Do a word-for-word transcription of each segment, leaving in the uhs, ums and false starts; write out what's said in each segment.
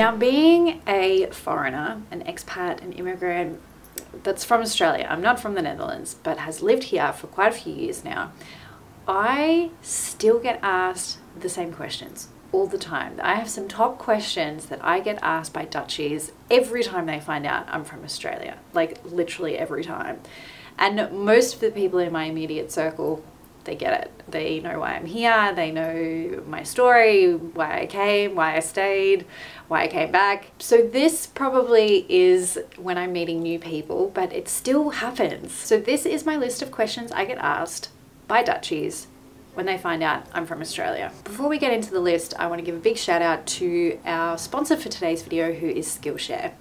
Now, being a foreigner, an expat, an immigrant that's from Australia, I'm not from the Netherlands, but has lived here for quite a few years now, I still get asked the same questions all the time. I have some top questions that I get asked by Dutchies every time they find out I'm from Australia, like literally every time. And most of the people in my immediate circle, they get it. They know why I'm here, they know my story, why I came, why I stayed, why I came back. So this probably is when I'm meeting new people, but it still happens. So this is my list of questions I get asked by Dutchies when they find out I'm from Australia. Before we get into the list, I want to give a big shout out to our sponsor for today's video, who is Skillshare.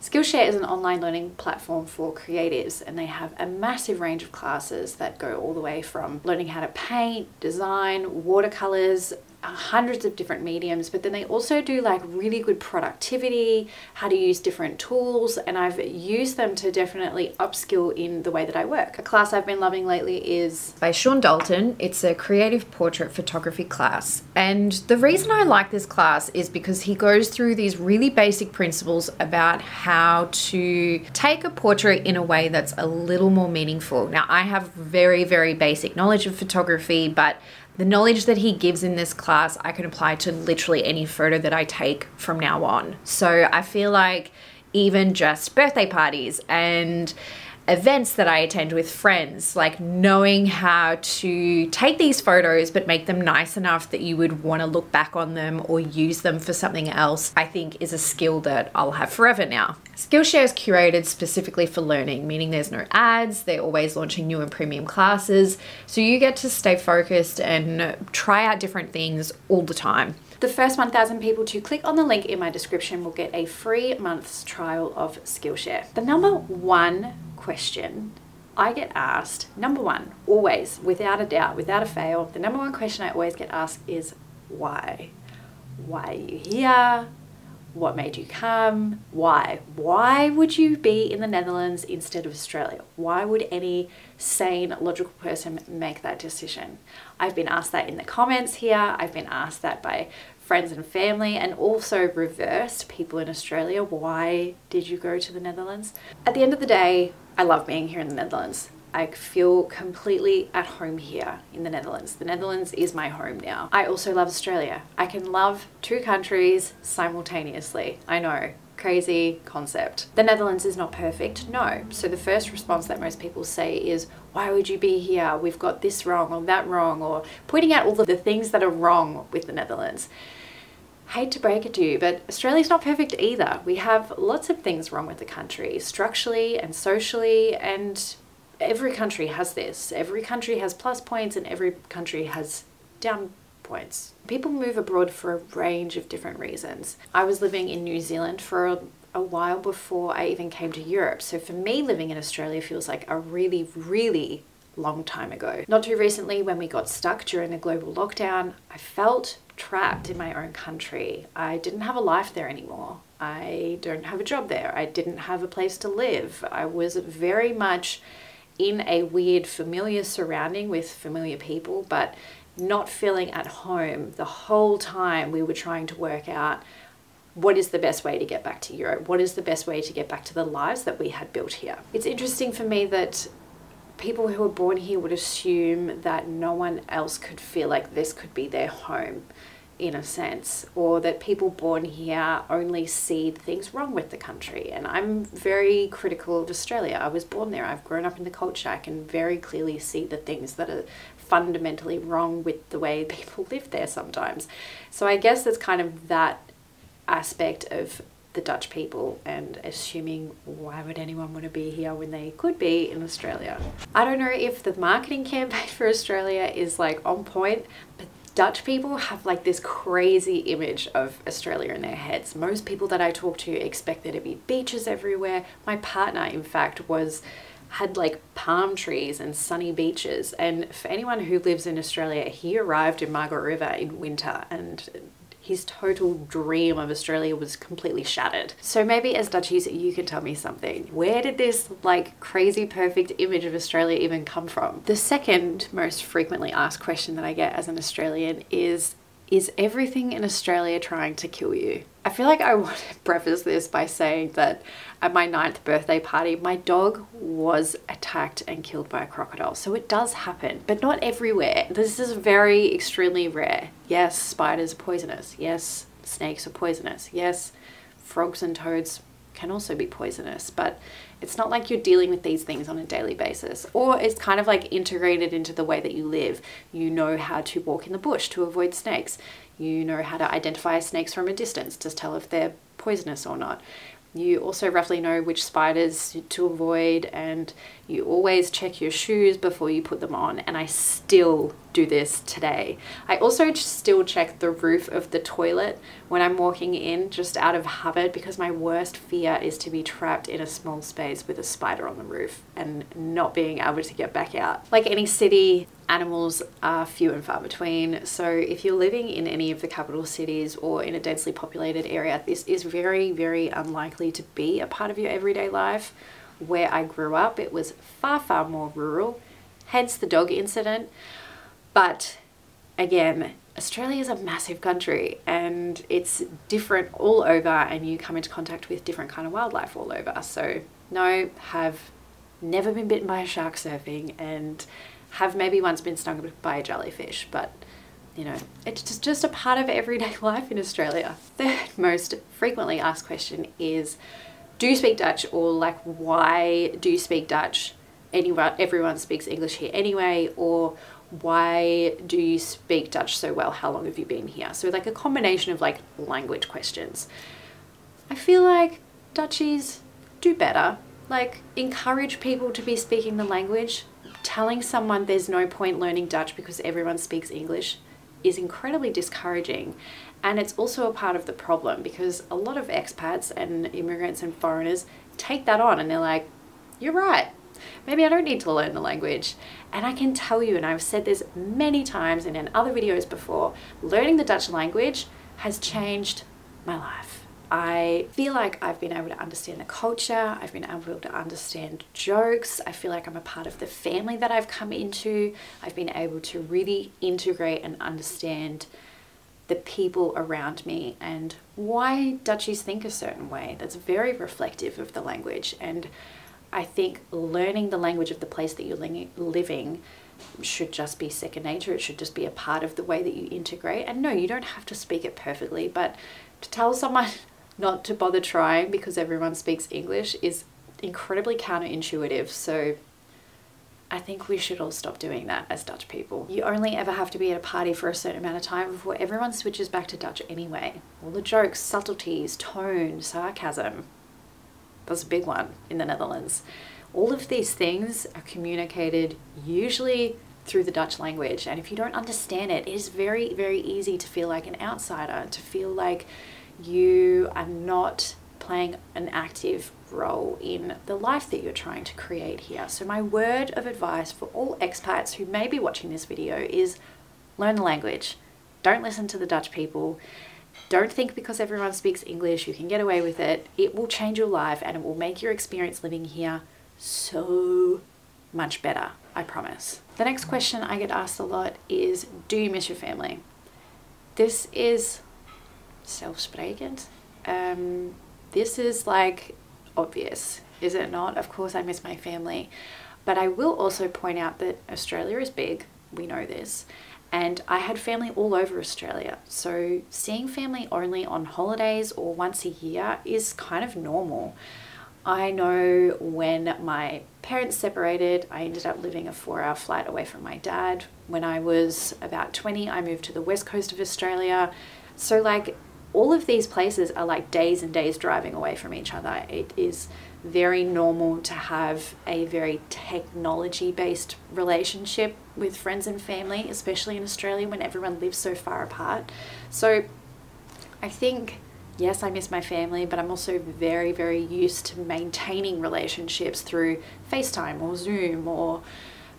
Skillshare is an online learning platform for creatives, and they have a massive range of classes that go all the way from learning how to paint, design, watercolors, hundreds of different mediums, but then they also do like really good productivity, how to use different tools, and I've used them to definitely upskill in the way that I work. A class I've been loving lately is by Sean Dalton. It's a creative portrait photography class, and the reason I like this class is because he goes through these really basic principles about how to take a portrait in a way that's a little more meaningful. Now, I have very, very basic knowledge of photography, but the knowledge that he gives in this class, I can apply to literally any photo that I take from now on. So I feel like even just birthday parties and events that I attend with friends, like knowing how to take these photos but make them nice enough that you would want to look back on them or use them for something else, I think is a skill that I'll have forever now. Skillshare is curated specifically for learning, meaning there's no ads, they're always launching new and premium classes, so you get to stay focused and try out different things all the time. The first one thousand people to click on the link in my description will get a free month's trial of Skillshare. The number one question I get asked, number one, always, without a doubt, without a fail, the number one question I always get asked is why? Why are you here? What made you come? Why? Why would you be in the Netherlands instead of Australia? Why would any sane, logical person make that decision? I've been asked that in the comments here. I've been asked that by friends and family, and also reversed, people in Australia. Why did you go to the Netherlands? At the end of the day, I love being here in the Netherlands. I feel completely at home here in the Netherlands. The Netherlands is my home now. I also love Australia. I can love two countries simultaneously. I know, crazy concept. The Netherlands is not perfect, no. So the first response that most people say is, why would you be here? We've got this wrong or that wrong, or pointing out all the things that are wrong with the Netherlands. Hate to break it to you, but Australia's not perfect either. We have lots of things wrong with the country, structurally and socially, and every country has this. Every country has plus points and every country has down points. People move abroad for a range of different reasons. I was living in New Zealand for a, a while before I even came to Europe. So for me, living in Australia feels like a really, really long time ago. Not too recently, when we got stuck during the global lockdown, I felt trapped in my own country. I didn't have a life there anymore. I don't have a job there. I didn't have a place to live. I was very much in a weird familiar surrounding with familiar people, but not feeling at home. The whole time we were trying to work out what is the best way to get back to Europe, what is the best way to get back to the lives that we had built here. It's interesting for me that people who were born here would assume that no one else could feel like this could be their home, in a sense, or that people born here only see things wrong with the country. And I'm very critical of Australia. I was born there, I've grown up in the culture, I can very clearly see the things that are fundamentally wrong with the way people live there sometimes. So I guess that's kind of that aspect of the Dutch people and assuming why would anyone want to be here when they could be in Australia. I don't know if the marketing campaign for Australia is like on point, but Dutch people have like this crazy image of Australia in their heads. Most people that I talk to expect there to be beaches everywhere. My partner, in fact, was had like palm trees and sunny beaches. And for anyone who lives in Australia, he arrived in Margaret River in winter, and his total dream of Australia was completely shattered. So maybe as Dutchies, you can tell me something. Where did this like crazy perfect image of Australia even come from? The second most frequently asked question that I get as an Australian is, is everything in Australia trying to kill you? I feel like I want to preface this by saying that at my ninth birthday party, my dog was attacked and killed by a crocodile. So it does happen, but not everywhere. This is very extremely rare. Yes, spiders are poisonous. Yes, snakes are poisonous. Yes, frogs and toads can also be poisonous, but it's not like you're dealing with these things on a daily basis, or it's kind of like integrated into the way that you live. You know how to walk in the bush to avoid snakes. You know how to identify snakes from a distance to tell if they're poisonous or not. You also roughly know which spiders to avoid, and you always check your shoes before you put them on, and I still do this today. I also still check the roof of the toilet when I'm walking in, just out of habit, because my worst fear is to be trapped in a small space with a spider on the roof and not being able to get back out. Like any city, animals are few and far between, so if you're living in any of the capital cities or in a densely populated area, this is very, very unlikely to be a part of your everyday life. Where I grew up, it was far, far more rural, hence the dog incident. But again, Australia is a massive country and it's different all over, and you come into contact with different kind of wildlife all over. So no, have never been bitten by a shark surfing, and have maybe once been stung by a jellyfish, but you know, it's just, just a part of everyday life in Australia. The most frequently asked question is, do you speak Dutch? Or like, why do you speak Dutch? Anyone, everyone speaks English here anyway. Or why do you speak Dutch so well? How long have you been here? So like a combination of like language questions. I feel like Dutchies do better. Like, encourage people to be speaking the language. Telling someone there's no point learning Dutch because everyone speaks English is incredibly discouraging. And it's also a part of the problem, because a lot of expats and immigrants and foreigners take that on and they're like, you're right. Maybe I don't need to learn the language. And I can tell you, and I've said this many times and in other videos before, learning the Dutch language has changed my life. I feel like I've been able to understand the culture. I've been able to understand jokes. I feel like I'm a part of the family that I've come into. I've been able to really integrate and understand the people around me and why Dutchies think a certain way. That's very reflective of the language. And I think learning the language of the place that you're living should just be second nature. It should just be a part of the way that you integrate. And no, you don't have to speak it perfectly, but to tell someone not to bother trying because everyone speaks English is incredibly counterintuitive. So I think we should all stop doing that as Dutch people. You only ever have to be at a party for a certain amount of time before everyone switches back to Dutch anyway. All the jokes, subtleties, tone, sarcasm. That's a big one in the Netherlands. All of these things are communicated usually through the Dutch language. And if you don't understand it, it is very, very easy to feel like an outsider, to feel like you are not playing an active role in the life that you're trying to create here. So my word of advice for all expats who may be watching this video is learn the language. Don't listen to the Dutch people. Don't think because everyone speaks English, you can get away with it. It will change your life and it will make your experience living here so much better, I promise. The next question I get asked a lot is, do you miss your family? This is self-sprekend. Um, this is like obvious, is it not? Of course I miss my family. But I will also point out that Australia is big, we know this. And I had family all over Australia. So seeing family only on holidays or once a year is kind of normal. I know when my parents separated, I ended up living a four hour flight away from my dad. When I was about twenty, I moved to the west coast of Australia. So like all of these places are like days and days driving away from each other. It is very normal to have a very technology-based relationship with friends and family, especially in Australia when everyone lives so far apart. So I think, yes, I miss my family, but I'm also very, very used to maintaining relationships through FaceTime or Zoom or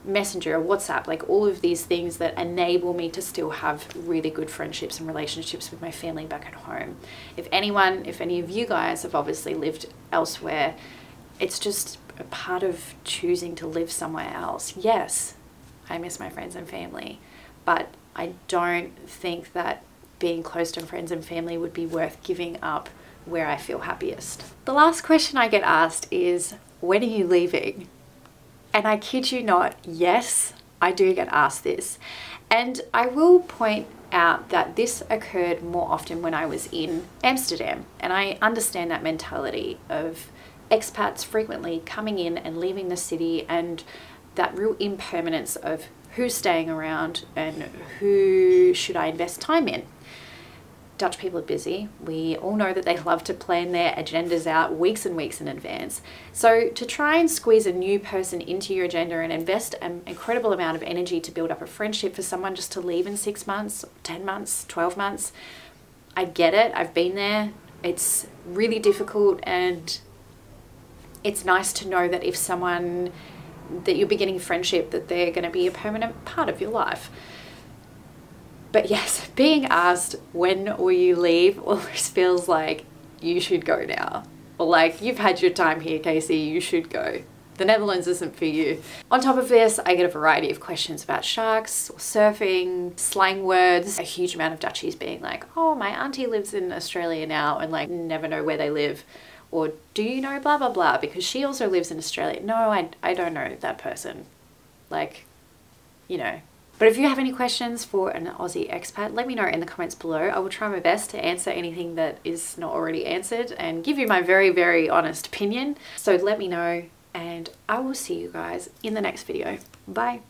Messenger or WhatsApp, like all of these things that enable me to still have really good friendships and relationships with my family back at home. If anyone, if any of you guys have obviously lived elsewhere, it's just a part of choosing to live somewhere else. Yes, I miss my friends and family, but I don't think that being close to friends and family would be worth giving up where I feel happiest. The last question I get asked is, when are you leaving? And I kid you not, yes, I do get asked this. And I will point out that this occurred more often when I was in Amsterdam. And I understand that mentality of expats frequently coming in and leaving the city, and that real impermanence of who's staying around and who should I invest time in. Dutch people are busy. We all know that they love to plan their agendas out weeks and weeks in advance. So to try and squeeze a new person into your agenda and invest an incredible amount of energy to build up a friendship for someone just to leave in six months, ten months, twelve months, I get it. I've been there. It's really difficult, and it's nice to know that if someone that you're beginning friendship, that they're going to be a permanent part of your life. But yes, being asked when will you leave always feels like you should go now, or like you've had your time here, Casey, you should go. The Netherlands isn't for you. On top of this, I get a variety of questions about sharks, or surfing, slang words, a huge amount of Dutchies being like, oh, my auntie lives in Australia now, and like never know where they live. Or do you know blah, blah, blah, because she also lives in Australia. No, I, I don't know that person. Like, you know. But if you have any questions for an Aussie expat, let me know in the comments below. I will try my best to answer anything that is not already answered and give you my very, very honest opinion. So let me know, and I will see you guys in the next video. Bye.